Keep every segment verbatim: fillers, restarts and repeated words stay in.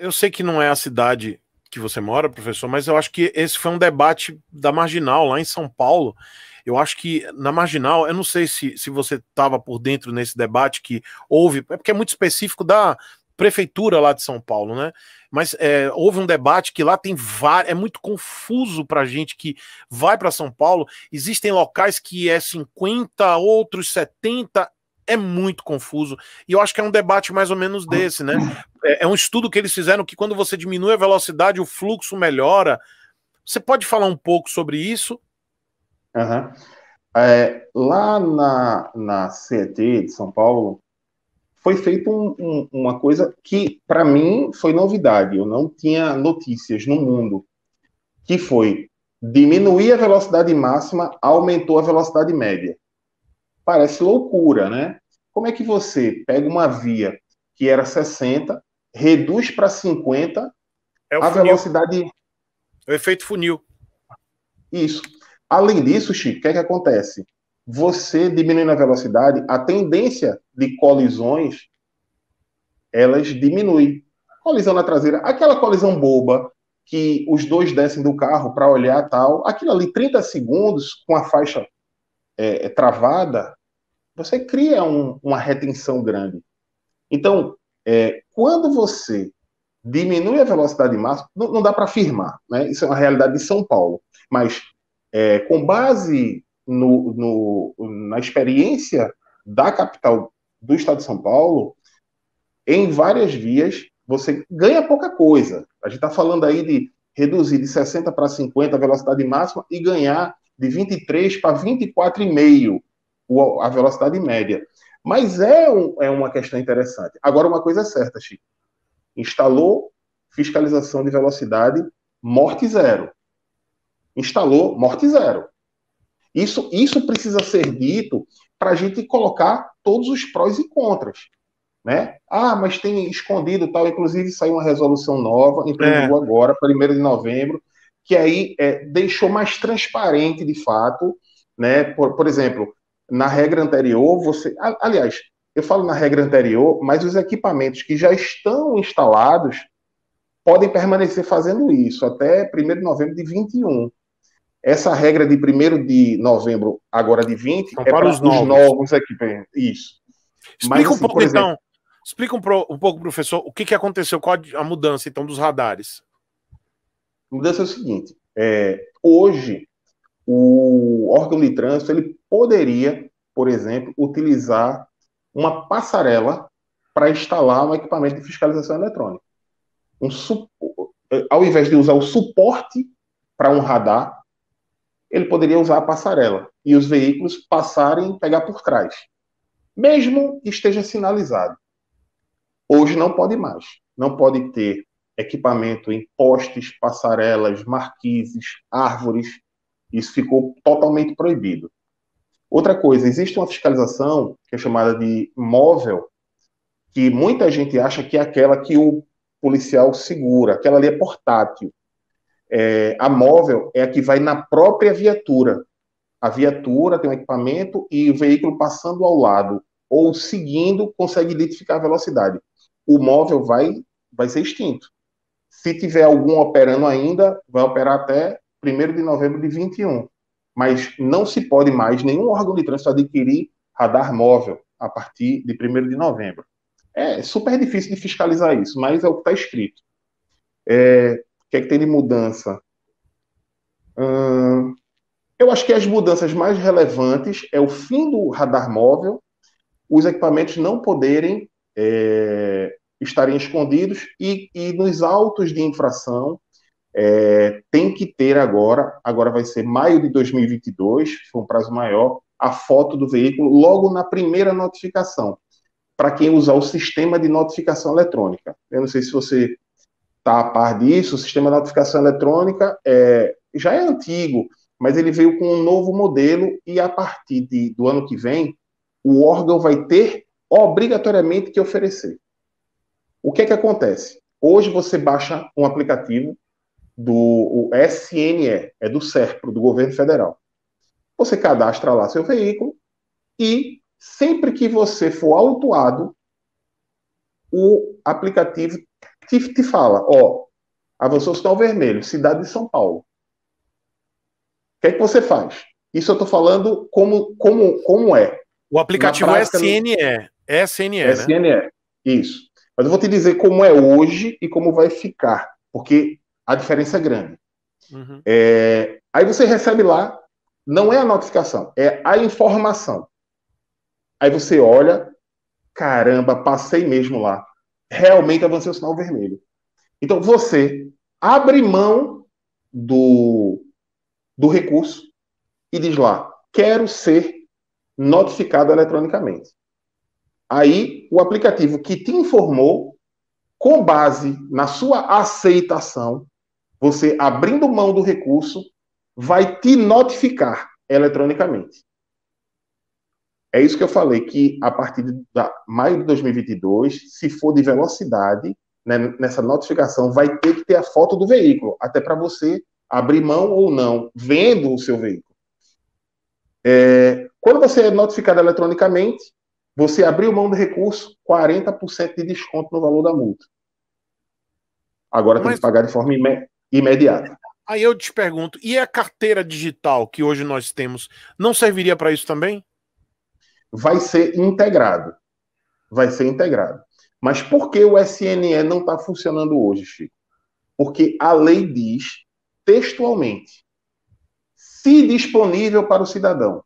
eu sei que não é a cidade que você mora, professor, mas eu acho que esse foi um debate da Marginal, lá em São Paulo. Eu acho que na Marginal, eu não sei se, se você estava por dentro nesse debate que houve, é porque é muito específico da prefeitura lá de São Paulo, né? Mas é, houve um debate que lá tem vários, é muito confuso para a gente que vai para São Paulo, existem locais que é cinquenta, outros setenta, é muito confuso, e eu acho que é um debate mais ou menos desse, né? É, é um estudo que eles fizeram que quando você diminui a velocidade, o fluxo melhora. Você pode falar um pouco sobre isso? Uhum. É, lá na, na C E T de São Paulo, foi feita um, um, uma coisa que, para mim, foi novidade. Eu não tinha notícias no mundo. Que foi diminuir a velocidade máxima, aumentou a velocidade média. Parece loucura, né? Como é que você pega uma via que era sessenta, reduz para cinquenta, é a funil. Velocidade... É o efeito funil. Isso. Além disso, Chico, o que é que acontece? Você diminuindo a velocidade, a tendência de colisões, elas diminuem. Colisão na traseira, aquela colisão boba, que os dois descem do carro para olhar tal, aquilo ali, trinta segundos, com a faixa é, travada, você cria um, uma retenção grande. Então, é, quando você diminui a velocidade máxima, não, não dá para afirmar, né? Isso é uma realidade de São Paulo, mas é, com base... No, no, na experiência da capital do estado de São Paulo, em várias vias, você ganha pouca coisa. A gente está falando aí de reduzir de sessenta para cinquenta a velocidade máxima e ganhar de vinte e três para vinte e quatro vírgula cinco a velocidade média. Mas é, um, é uma questão interessante. Agora, uma coisa é certa, Chico. Instalou fiscalização de velocidade, morte zero. Instalou, morte zero. Isso, isso precisa ser dito para a gente colocar todos os prós e contras, né? Ah, mas tem escondido tal, inclusive saiu uma resolução nova, entrou é. agora, primeiro de novembro, que aí é, deixou mais transparente de fato, né? Por, por exemplo, na regra anterior, você... Aliás, eu falo na regra anterior, mas os equipamentos que já estão instalados podem permanecer fazendo isso até primeiro de novembro de vinte e um. Essa regra de primeiro de novembro, agora de vinte, então, é para os novos, novos equipamentos. Isso. Explica Mas, assim, um pouco, exemplo, então. Explica um, pro, um pouco, professor, o que, que aconteceu, qual a mudança, então, dos radares? A mudança é o seguinte. É, hoje, o órgão de trânsito, ele poderia, por exemplo, utilizar uma passarela para instalar um equipamento de fiscalização eletrônica. Um, ao invés de usar o suporte para um radar, ele poderia usar a passarela e os veículos passarem e pegar por trás, mesmo que esteja sinalizado. Hoje não pode mais. Não pode ter equipamento em postes, passarelas, marquises, árvores. Isso ficou totalmente proibido. Outra coisa, existe uma fiscalização que é chamada de móvel, que muita gente acha que é aquela que o policial segura, aquela ali é portátil. É, a móvel é a que vai na própria viatura. A viatura tem um equipamento e o veículo passando ao lado ou seguindo consegue identificar a velocidade. O móvel vai, vai ser extinto. Se tiver algum operando ainda, vai operar até primeiro de novembro de vinte e um. Mas não se pode mais nenhum órgão de trânsito adquirir radar móvel a partir de primeiro de novembro. É super difícil de fiscalizar isso, mas é o que está escrito. É... O que é que tem de mudança? Hum, eu acho que as mudanças mais relevantes é o fim do radar móvel, os equipamentos não poderem é, estarem escondidos e, e nos autos de infração é, tem que ter agora, agora vai ser maio de dois mil e vinte e dois, foi um prazo maior, a foto do veículo logo na primeira notificação, para quem usar o sistema de notificação eletrônica. Eu não sei se você... Tá a par disso, o sistema de notificação eletrônica é, já é antigo, mas ele veio com um novo modelo e a partir de, do ano que vem, o órgão vai ter obrigatoriamente que oferecer. O que é que acontece? Hoje você baixa um aplicativo do S N E, é do Serpro, do governo federal. Você cadastra lá seu veículo e sempre que você for autuado, o aplicativo que te fala, ó, avançou o sinal vermelho, cidade de São Paulo. O que é que você faz? Isso eu estou falando como, como, como é. O aplicativo é S N E. É S N E, né? S N E, isso. Mas eu vou te dizer como é hoje e como vai ficar, porque a diferença é grande. Uhum. É, aí você recebe lá, não é a notificação, é a informação. Aí você olha, caramba, passei mesmo lá. Realmente avancei o sinal vermelho. Então você abre mão do, do recurso e diz lá, quero ser notificado eletronicamente. Aí o aplicativo que te informou, com base na sua aceitação, você abrindo mão do recurso, vai te notificar eletronicamente. É isso que eu falei, que a partir de maio de dois mil e vinte e dois, se for de velocidade, né, nessa notificação, vai ter que ter a foto do veículo, até para você abrir mão ou não, vendo o seu veículo. É, quando você é notificado eletronicamente, você abriu mão do recurso, quarenta por cento de desconto no valor da multa. Agora Mas... tem que pagar de forma imed- imediata. Aí eu te pergunto, e a carteira digital que hoje nós temos, não serviria para isso também? Vai ser integrado. Vai ser integrado. Mas por que o S N E não está funcionando hoje, Chico? Porque a lei diz textualmente, se disponível para o cidadão,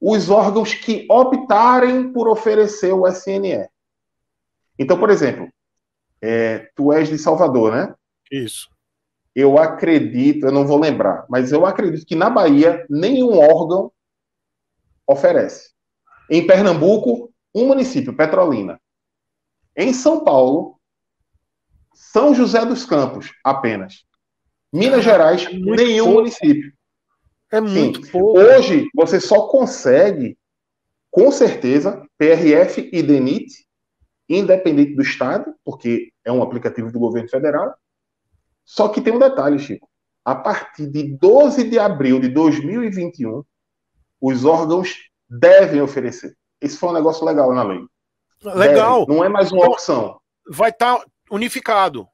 os órgãos que optarem por oferecer o S N E. Então, por exemplo, é, tu és de Salvador, né? Isso. Eu acredito, eu não vou lembrar, mas eu acredito que na Bahia nenhum órgão oferece. Em Pernambuco, um município, Petrolina. Em São Paulo, São José dos Campos, apenas. Minas Gerais, é nenhum pouco. município. É muito Sim. pouco. Hoje, você só consegue, com certeza, P R F e DENIT, independente do Estado, porque é um aplicativo do governo federal. Só que tem um detalhe, Chico. A partir de doze de abril de dois mil e vinte e um, os órgãos devem oferecer. Esse foi um negócio legal na lei. Legal. Deve. Não é mais uma então, opção. Vai estar tá unificado.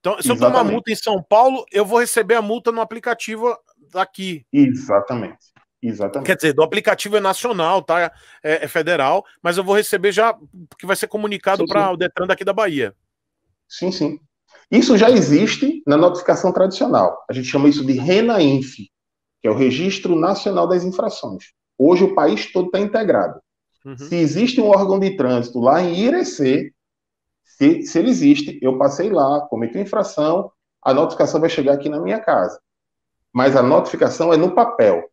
Então, se Exatamente. eu tomar uma multa em São Paulo, eu vou receber a multa no aplicativo daqui. Exatamente. Exatamente. Quer dizer, do aplicativo é nacional, tá? É, é federal, mas eu vou receber já, que vai ser comunicado para o Detran daqui da Bahia. Sim, sim. Isso já existe na notificação tradicional. A gente chama isso de RENAINF, que é o Registro Nacional das Infrações. Hoje o país todo está integrado. Uhum. Se existe um órgão de trânsito lá em Irecê, se, se ele existe, eu passei lá, cometi infração, a notificação vai chegar aqui na minha casa. Mas a notificação é no papel.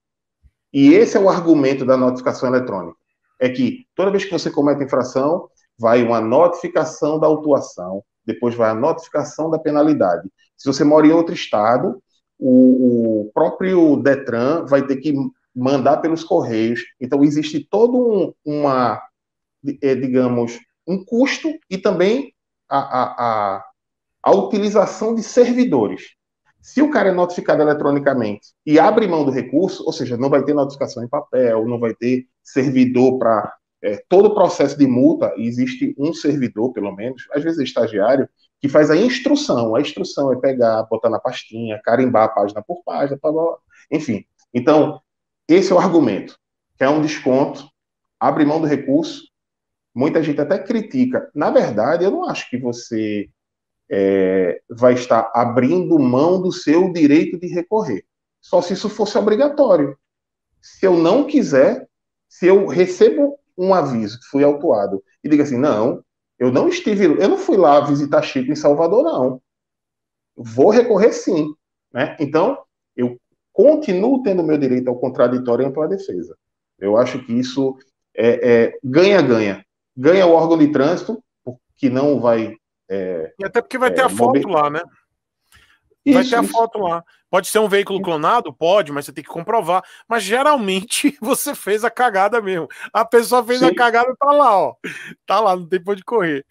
E esse é o argumento da notificação eletrônica. É que toda vez que você comete infração, vai uma notificação da autuação, depois vai a notificação da penalidade. Se você mora em outro estado, o, o próprio Detran vai ter que mandar pelos correios. Então, existe todo um, uma, é, digamos, um custo e também a, a, a, a utilização de servidores. Se o cara é notificado eletronicamente e abre mão do recurso, ou seja, não vai ter notificação em papel, não vai ter servidor para é, todo o processo de multa, existe um servidor, pelo menos, às vezes é estagiário, que faz a instrução. A instrução é pegar, botar na pastinha, carimbar página por página, blá, blá, blá. Enfim. Então, esse é o argumento. Quer um desconto, abre mão do recurso. Muita gente até critica. Na verdade, eu não acho que você é, vai estar abrindo mão do seu direito de recorrer. Só se isso fosse obrigatório. Se eu não quiser, se eu recebo um aviso que fui autuado e digo assim, não, eu não estive, eu não fui lá visitar Chico em Salvador, não. Vou recorrer sim. Né? Então, eu continuo tendo meu direito ao contraditório e ampla defesa. Eu acho que isso é ganha-ganha. É, ganha o órgão de trânsito, que não vai... É, e até porque vai é, ter a foto mover... lá, né? Vai isso, ter a isso. foto lá. Pode ser um veículo clonado? Pode, mas você tem que comprovar. Mas geralmente você fez a cagada mesmo. A pessoa fez Sim. a cagada e tá lá, ó. Tá lá, não tem pra onde correr.